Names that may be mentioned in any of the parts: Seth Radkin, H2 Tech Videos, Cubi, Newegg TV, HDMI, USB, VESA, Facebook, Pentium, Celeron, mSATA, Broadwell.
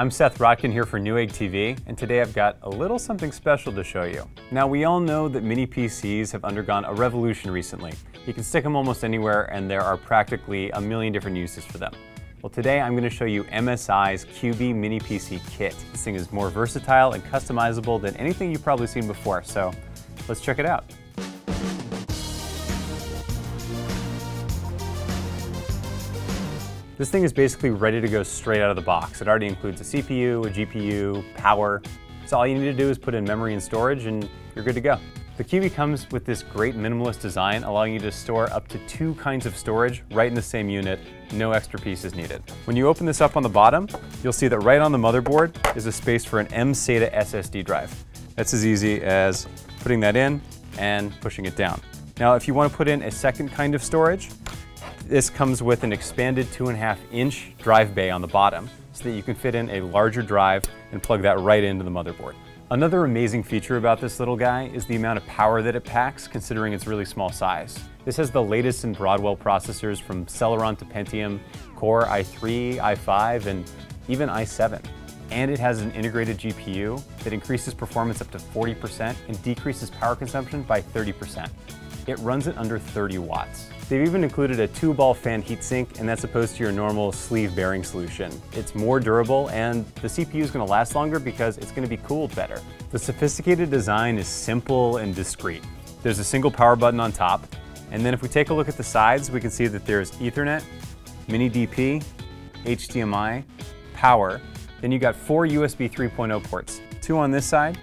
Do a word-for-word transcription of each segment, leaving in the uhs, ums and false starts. I'm Seth Radkin here for Newegg T V, and today I've got a little something special to show you. Now, we all know that mini P Cs have undergone a revolution recently. You can stick them almost anywhere, and there are practically a million different uses for them. Well, today I'm going to show you M S I's Cubi mini P C kit. This thing is more versatile and customizable than anything you've probably seen before, so let's check it out. This thing is basically ready to go straight out of the box. It already includes a C P U, a G P U, power. So all you need to do is put in memory and storage and you're good to go. The Cubi comes with this great minimalist design, allowing you to store up to two kinds of storage right in the same unit. No extra pieces needed. When you open this up on the bottom, you'll see that right on the motherboard is a space for an mSATA S S D drive. That's as easy as putting that in and pushing it down. Now, if you want to put in a second kind of storage, this comes with an expanded two and a half inch drive bay on the bottom so that you can fit in a larger drive and plug that right into the motherboard. Another amazing feature about this little guy is the amount of power that it packs, considering its really small size. This has the latest in Broadwell processors, from Celeron to Pentium, Core i three, i five, and even i seven. And it has an integrated G P U that increases performance up to forty percent and decreases power consumption by thirty percent. It runs at under thirty watts. They've even included a two-ball fan heatsink, and that's opposed to your normal sleeve bearing solution. It's more durable, and the C P U is going to last longer because it's going to be cooled better. The sophisticated design is simple and discreet. There's a single power button on top, and then if we take a look at the sides, we can see that there's Ethernet, mini D P, H D M I, power. Then you got four U S B three point oh ports, two on this side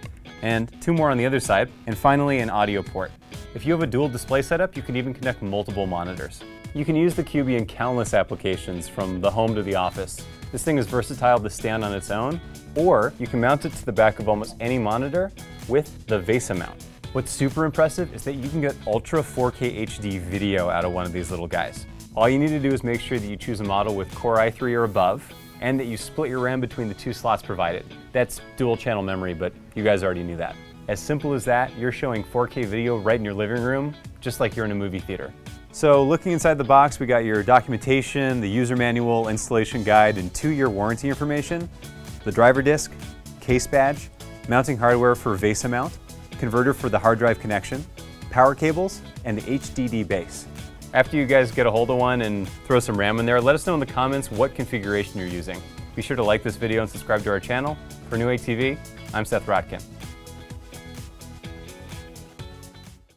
and two more on the other side, and finally an audio port. If you have a dual display setup, you can even connect multiple monitors. You can use the Cubi in countless applications, from the home to the office. This thing is versatile to stand on its own, or you can mount it to the back of almost any monitor with the VESA mount. What's super impressive is that you can get ultra four K H D video out of one of these little guys. All you need to do is make sure that you choose a model with Core i three or above, and that you split your RAM between the two slots provided. That's dual channel memory, but you guys already knew that. As simple as that, you're showing four K video right in your living room, just like you're in a movie theater. So looking inside the box, we got your documentation, the user manual, installation guide, and two-year warranty information, the driver disc, case badge, mounting hardware for VESA mount, converter for the hard drive connection, power cables, and the H D D base. After you guys get a hold of one and throw some RAM in there, let us know in the comments what configuration you're using. Be sure to like this video and subscribe to our channel. For Newegg T V, I'm Seth Radkin.